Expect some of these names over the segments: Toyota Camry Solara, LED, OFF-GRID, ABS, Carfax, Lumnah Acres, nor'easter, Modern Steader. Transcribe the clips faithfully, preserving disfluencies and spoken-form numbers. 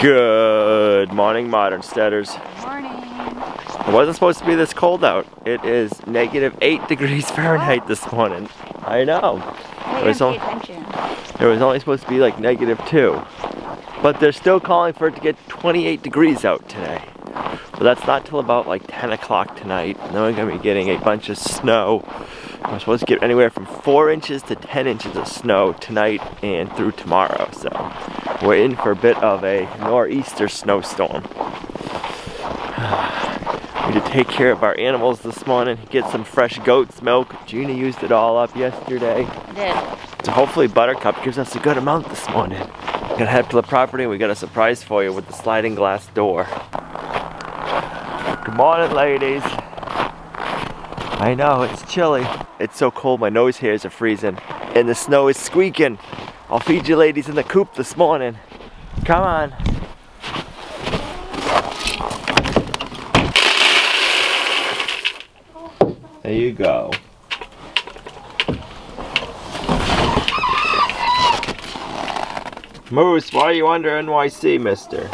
Good morning, modern steaders. Good morning. It wasn't supposed to be this cold out. It is negative eight degrees Fahrenheit oh. this morning. I know. I it, was only, it was only supposed to be like negative two. But they're still calling for it to get twenty-eight degrees out today. So that's not till about like ten o'clock tonight. And then we're going to be getting a bunch of snow. We're supposed to get anywhere from four inches to ten inches of snow tonight and through tomorrow. So we're in for a bit of a nor'easter snowstorm. We need to take care of our animals this morning, get some fresh goat's milk. Gina used it all up yesterday. Yeah. So hopefully Buttercup gives us a good amount this morning. We're gonna head to the property and we got a surprise for you with the sliding glass door. Good morning, ladies. I know, it's chilly. It's so cold, my nose hairs are freezing. And the snow is squeaking. I'll feed you ladies in the coop this morning. Come on. There you go. Moose, why are you under N Y C, mister?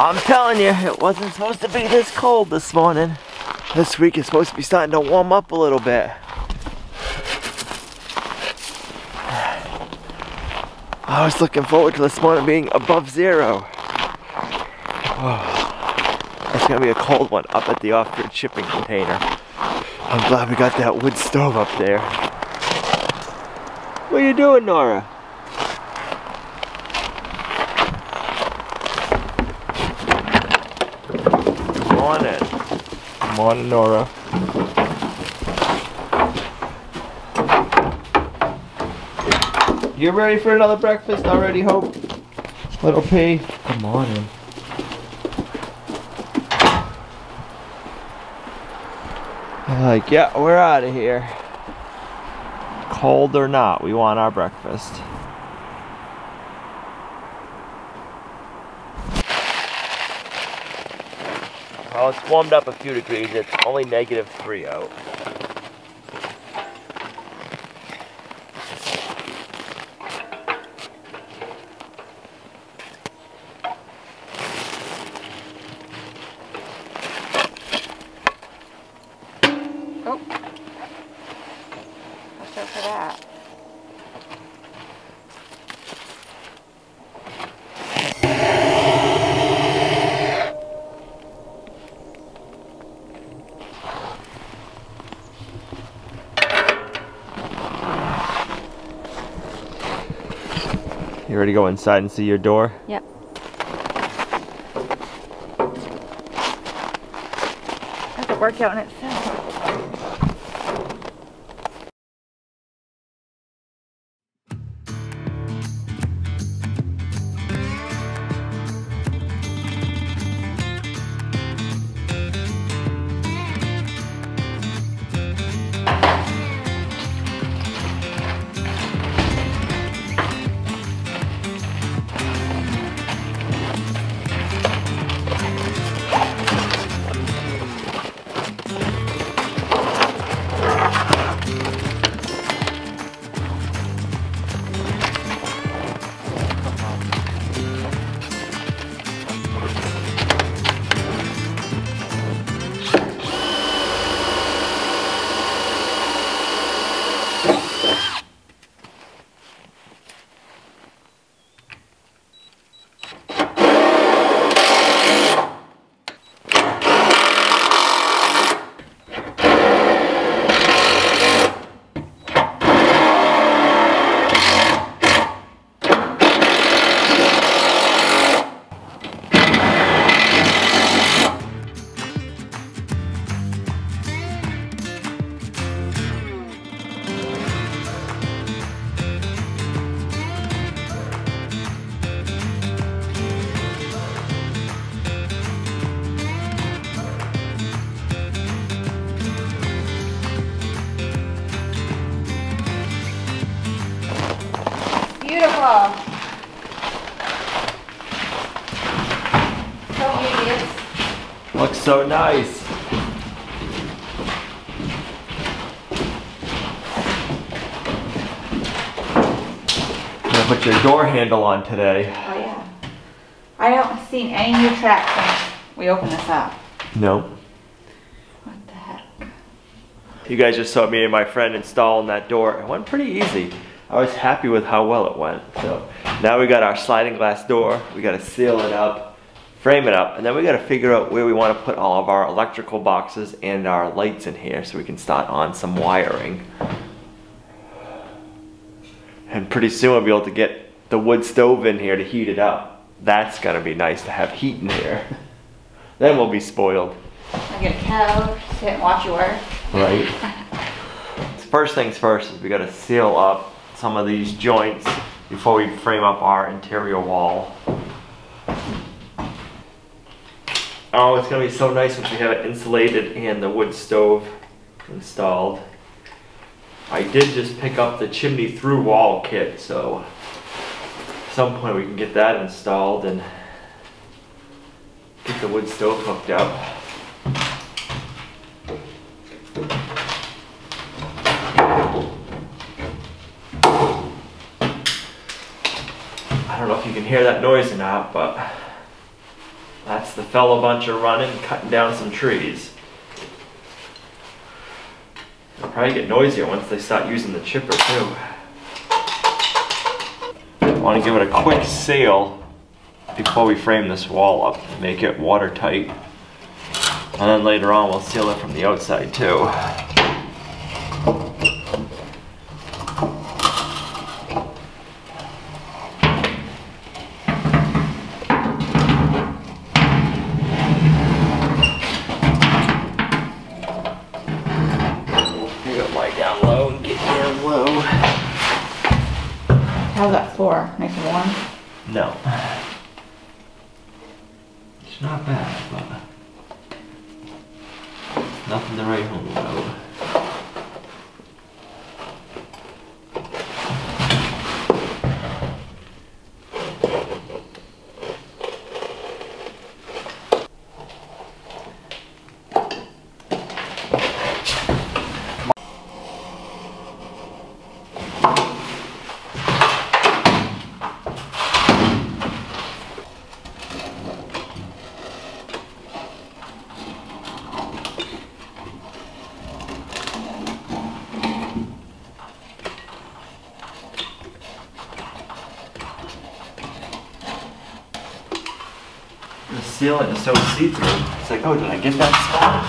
I'm telling you, it wasn't supposed to be this cold this morning. This week is supposed to be starting to warm up a little bit. I was looking forward to this morning being above zero. Oh, it's gonna be a cold one up at the off-grid shipping container. I'm glad we got that wood stove up there. What are you doing, Nora? Morning. Morning, Nora. You ready for another breakfast already, Hope? Little P. Good morning. They're like, yeah, we're out of here. Cold or not, we want our breakfast. Well, it's warmed up a few degrees. It's only negative three out. Oh, what's up for that? You ready to go inside and see your door? Yep. That's a workout in itself. have uh, some units. Looks so nice. You put your door handle on today. Oh yeah. I haven't seen any new tracks since we opened this up. Nope. You guys just saw me and my friend installing that door. It went pretty easy. I was happy with how well it went. So now we got our sliding glass door. We got to seal it up, frame it up, and then we got to figure out where we want to put all of our electrical boxes and our lights in here so we can start on some wiring. And pretty soon we'll be able to get the wood stove in here to heat it up. That's gonna be nice to have heat in here. Then we'll be spoiled. I get a cow, sit and watch you work. Right. First things first is we gotta seal up some of these joints before we frame up our interior wall. Oh, it's gonna be so nice once we have it insulated and the wood stove installed. I did just pick up the chimney through wall kit, so at some point we can get that installed and get the wood stove hooked up. Hear that noise or not, but that's the fellow buncher running, cutting down some trees. It'll probably get noisier once they start using the chipper too. I want to give it a quick seal before we frame this wall up, make it watertight, and then later on we'll seal it from the outside too. How's that floor? Nice and warm? No. It's not bad, but nothing to write home about. The ceiling is so see-through. It's like, oh, did I get that spot?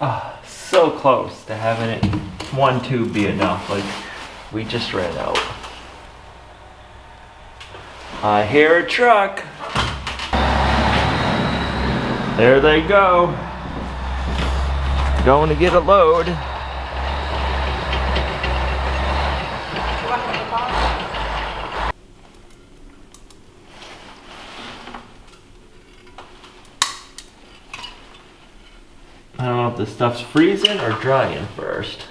Ah, oh, so close to having it one tube be enough. Like, we just ran out. I hear a truck. There they go. Going to get a load. I don't know if the stuff's freezing or drying first.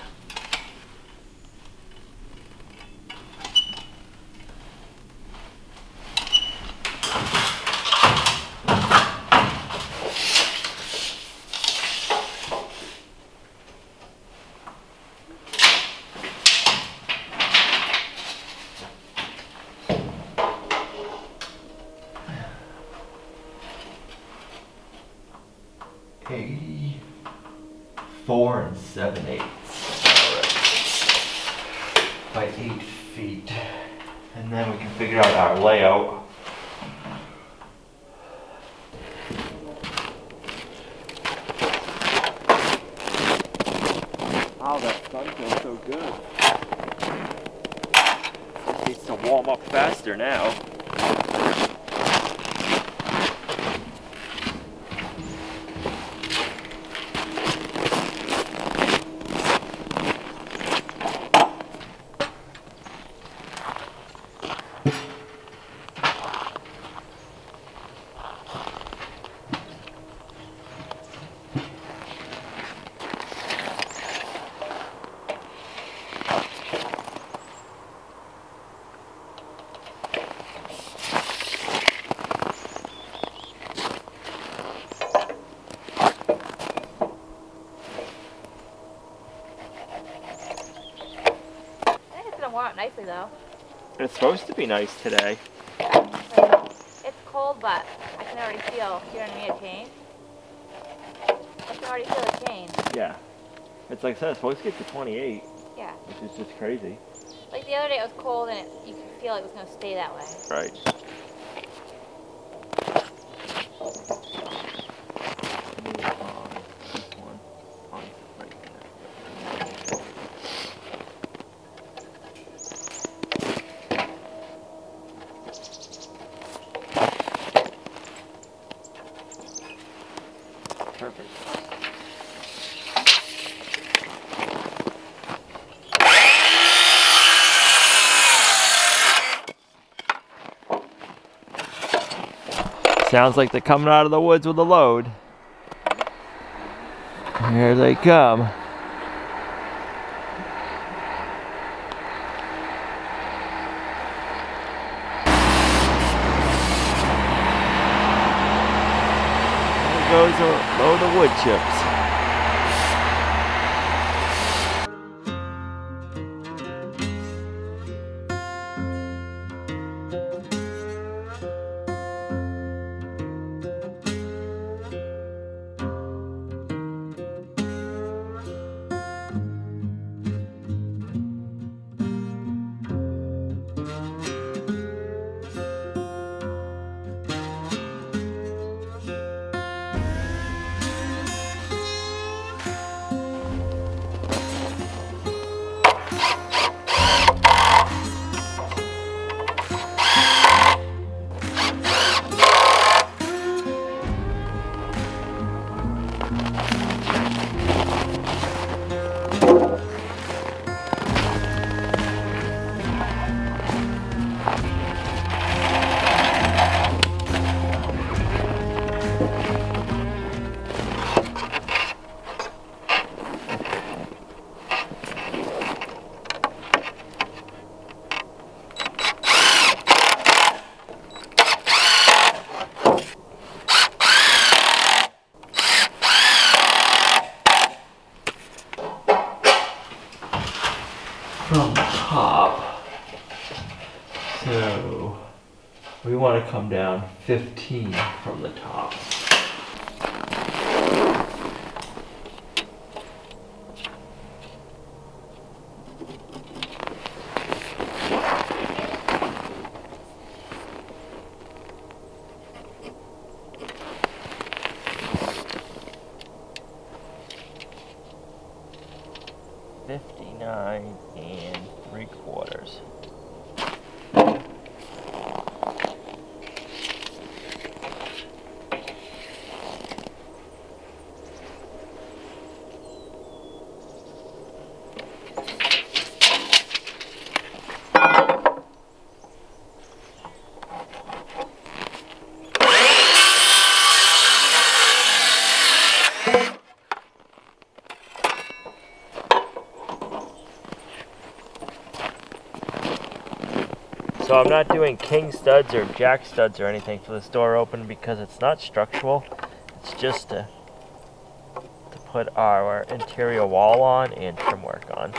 eighty-four and seven eighths right. By eight feet. And then we can figure out our layout. Oh, that sun feels so good. It needs to warm up faster now. nicely though. It's supposed to be nice today. Yeah. It's cold, but I can already feel, you know what I mean, a change. I can already feel a change. Yeah. It's like I said, it's supposed to get to twenty-eight. Yeah. Which is just crazy. Like the other day it was cold and it, you could feel it was going to stay that way. Right. Sounds like they're coming out of the woods with a load. Here they come. There goes a load of wood chips. Come down fifteen from the top. fifty-nine and three quarters. So I'm not doing king studs or jack studs or anything for this door open because it's not structural. It's just to, to put our interior wall on and trim work on.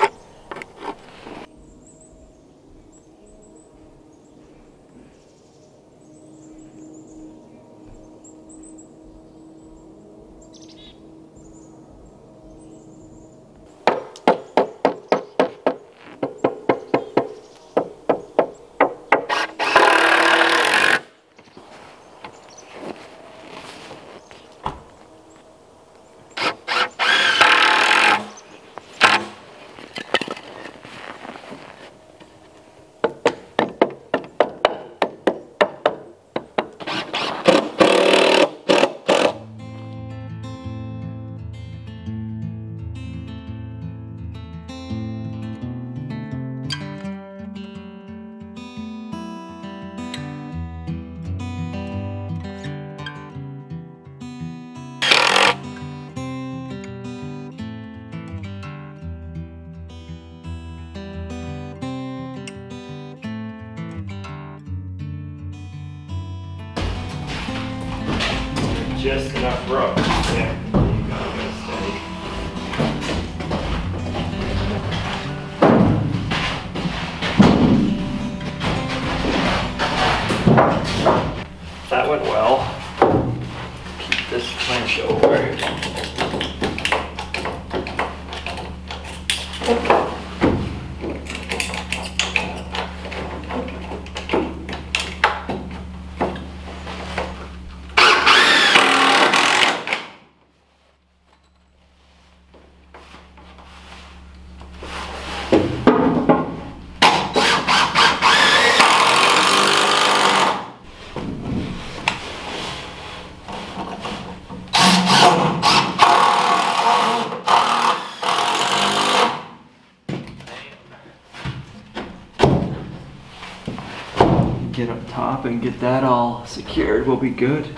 Just enough rope. Yeah. You gotta go steady. going well. Keep this flange over. Get up top and get that all secured, we'll be good.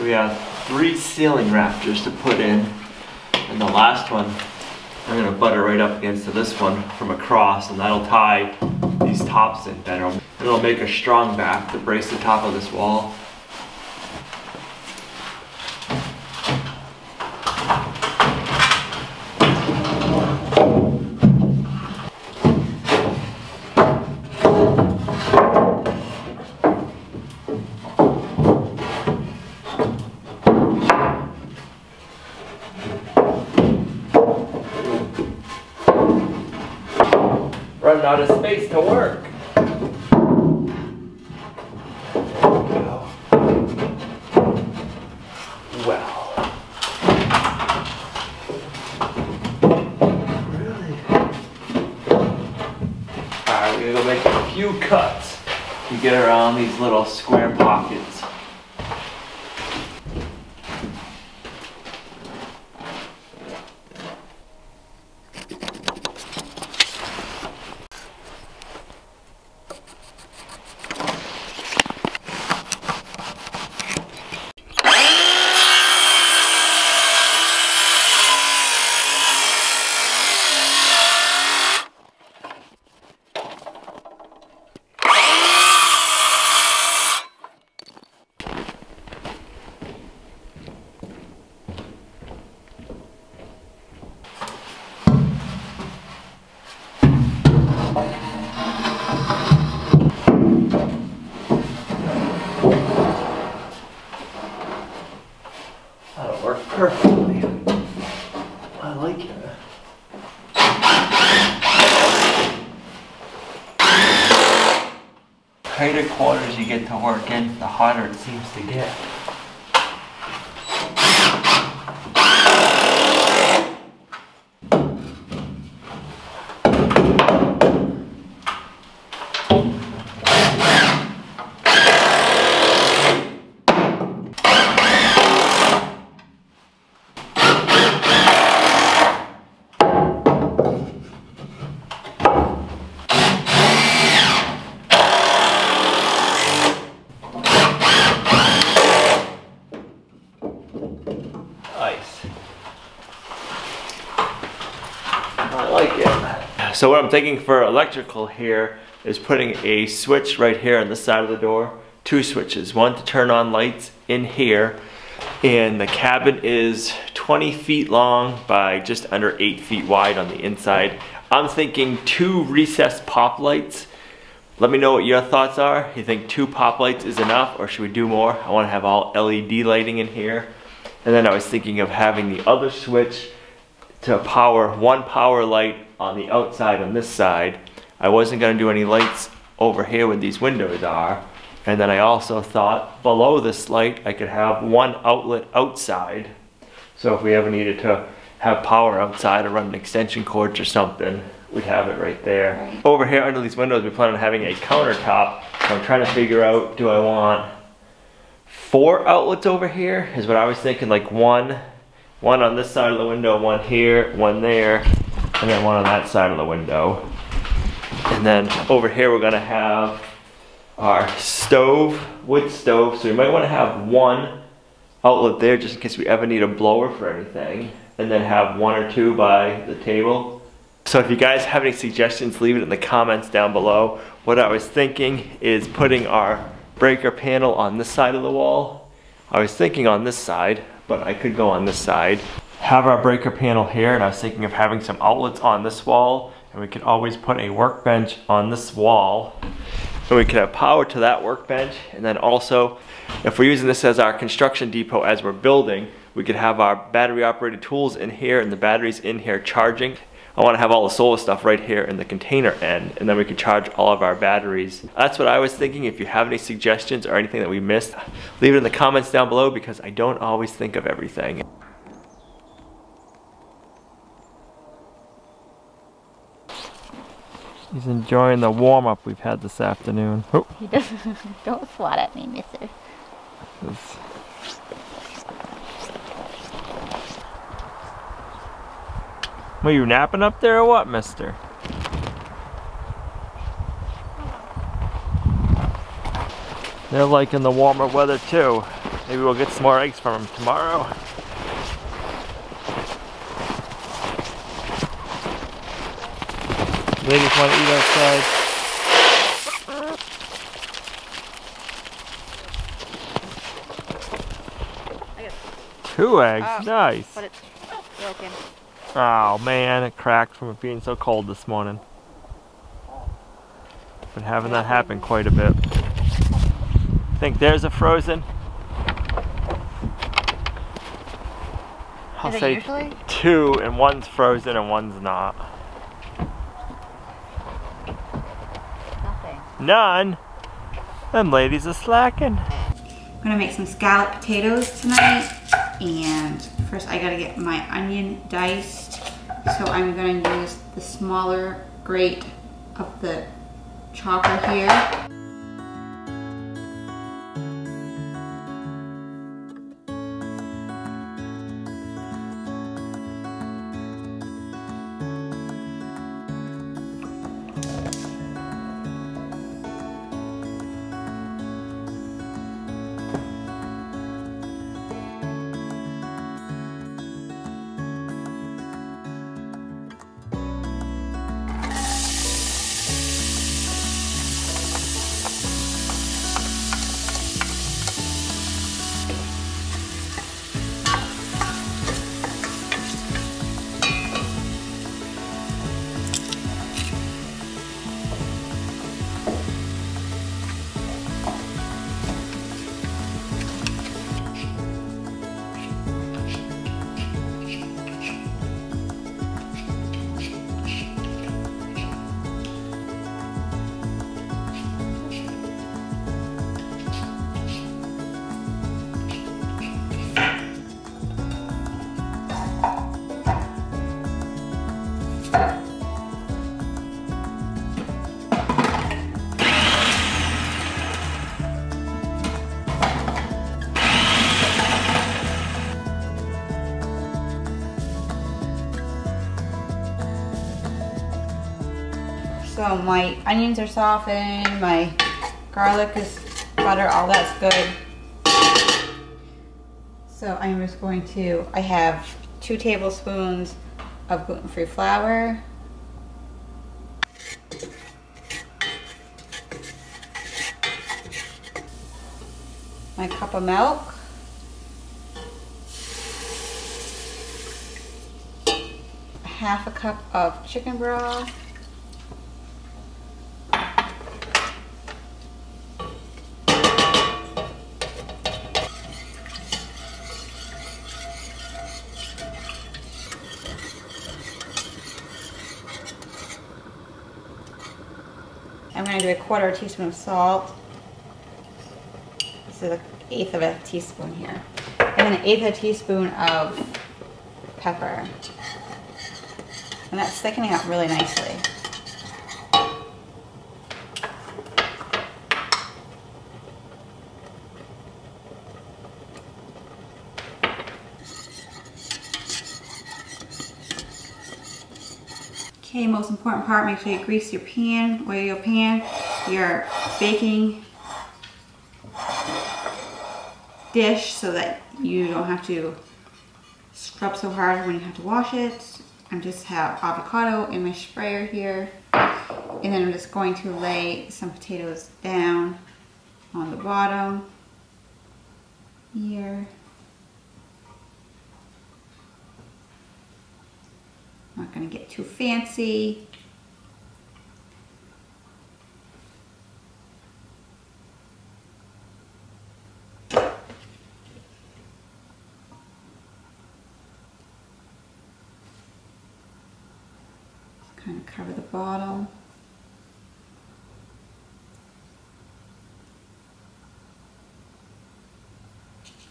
We have three ceiling rafters to put in, and the last one I'm going to butt it right up against to this one from across, and that'll tie these tops in better. It'll make a strong back to brace the top of this wall. Running out of space to work. Wow. Wow. Really? Alright, we're gonna go make a few cuts to get around these little square pockets. That'll work perfectly. I like it. The tighter quarters you get to work in, the hotter it seems to get. So what I'm thinking for electrical here is putting a switch right here on this side of the door. Two switches, one to turn on lights in here. And the cabin is twenty feet long by just under eight feet wide on the inside. I'm thinking two recessed pop lights. Let me know what your thoughts are. You think two pop lights is enough, or should we do more? I want to have all L E D lighting in here. And then I was thinking of having the other switch to power one power light on the outside on this side. I wasn't gonna do any lights over here where these windows are. And then I also thought below this light, I could have one outlet outside. So if we ever needed to have power outside or run an extension cord or something, we'd have it right there. Right. Over here under these windows, we plan on having a countertop. So I'm trying to figure out, do I want four outlets over here? Is what I was thinking, like one, one on this side of the window, one here, one there, and then one on that side of the window. And then over here, we're gonna have our stove, wood stove. So we might wanna have one outlet there just in case we ever need a blower for anything. And then have one or two by the table. So if you guys have any suggestions, leave it in the comments down below. What I was thinking is putting our breaker panel on this side of the wall. I was thinking on this side, but I could go on this side. Have our breaker panel here, and I was thinking of having some outlets on this wall, and we could always put a workbench on this wall. So we could have power to that workbench, and then also, if we're using this as our construction depot as we're building, we could have our battery operated tools in here and the batteries in here charging. I want to have all the solar stuff right here in the container end, and then we can charge all of our batteries. That's what I was thinking. If you have any suggestions or anything that we missed, leave it in the comments down below, because I don't always think of everything. He's enjoying the warm-up we've had this afternoon. Oh. He doesn't, don't swat at me, mister. It's, were you napping up there or what, mister? They're liking the warmer weather too. Maybe we'll get some more eggs from them tomorrow. They just want to eat outside. Two eggs, oh, nice. But it's broken. Oh man, it cracked from it being so cold this morning. Been having that happen quite a bit. Think there's a frozen. I'll say usually? two, and one's frozen and one's not. Nothing. None. Them ladies are slacking. I'm gonna make some scalloped potatoes tonight, and first I gotta get my onion diced, so I'm gonna use the smaller grate of the chopper here. So my onions are softened, my garlic is butter, all that's good. So I'm just going to, I have two tablespoons of gluten-free flour. My cup of milk. Half a cup of chicken broth. I'm going to do a quarter teaspoon of salt. This is an eighth of a teaspoon here. And then an eighth of a teaspoon of pepper. and that's thickening up really nicely. Okay, most important part, make sure you grease your pan, oil your pan, your baking dish so that you don't have to scrub so hard when you have to wash it. I just have avocado in my sprayer here, and then I'm just going to lay some potatoes down on the bottom here. Not going to get too fancy. Just kind of cover the bottom.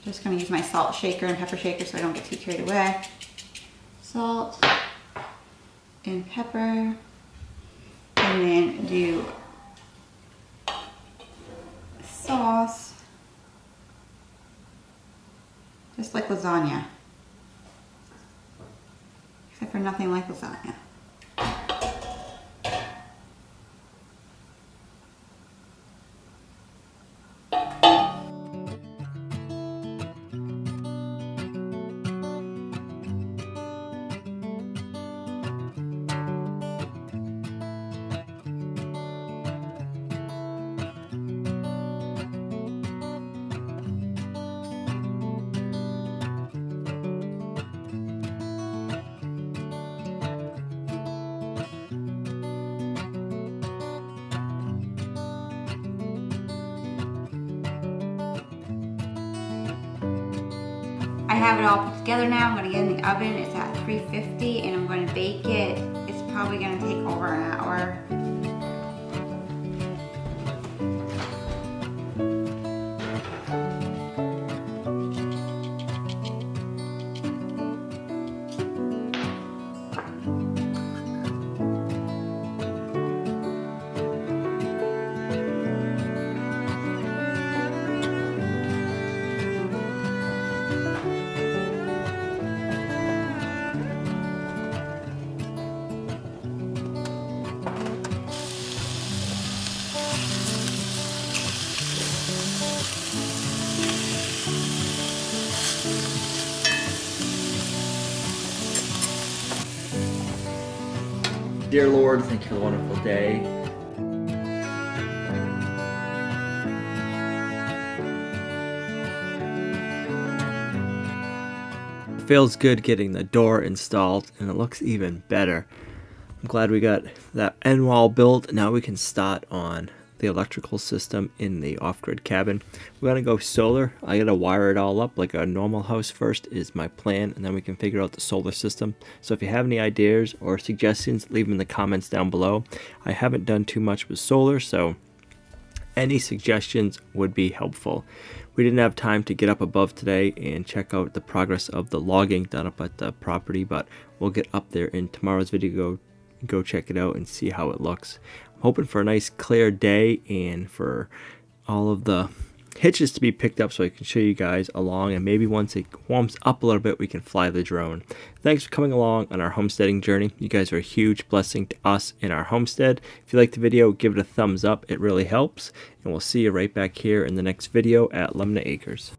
Just going to use my salt shaker and pepper shaker so I don't get too carried away. Salt and pepper, and then do sauce, just like lasagna, except for nothing like lasagna. I have it all put together now. I'm going to get in the oven. It's at three fifty and I'm going to bake it. It's probably going to take over an hour. Dear Lord, thank you for the wonderful day. Feels good getting the door installed, and it looks even better. I'm glad we got that end wall built. Now we can start on the electrical system in the off-grid cabin. We're gonna go solar. I gotta wire it all up like a normal house first is my plan, and then we can figure out the solar system. So if you have any ideas or suggestions, leave them in the comments down below. I haven't done too much with solar, so any suggestions would be helpful. We didn't have time to get up above today and check out the progress of the logging done up at the property, but we'll get up there in tomorrow's video. Go check it out and see how it looks. I'm hoping for a nice clear day and for all of the hitches to be picked up so I can show you guys along, and maybe once it warms up a little bit we can fly the drone. Thanks for coming along on our homesteading journey. You guys are a huge blessing to us in our homestead. If you liked the video, give it a thumbs up. It really helps, and we'll see you right back here in the next video at Lumnah Acres.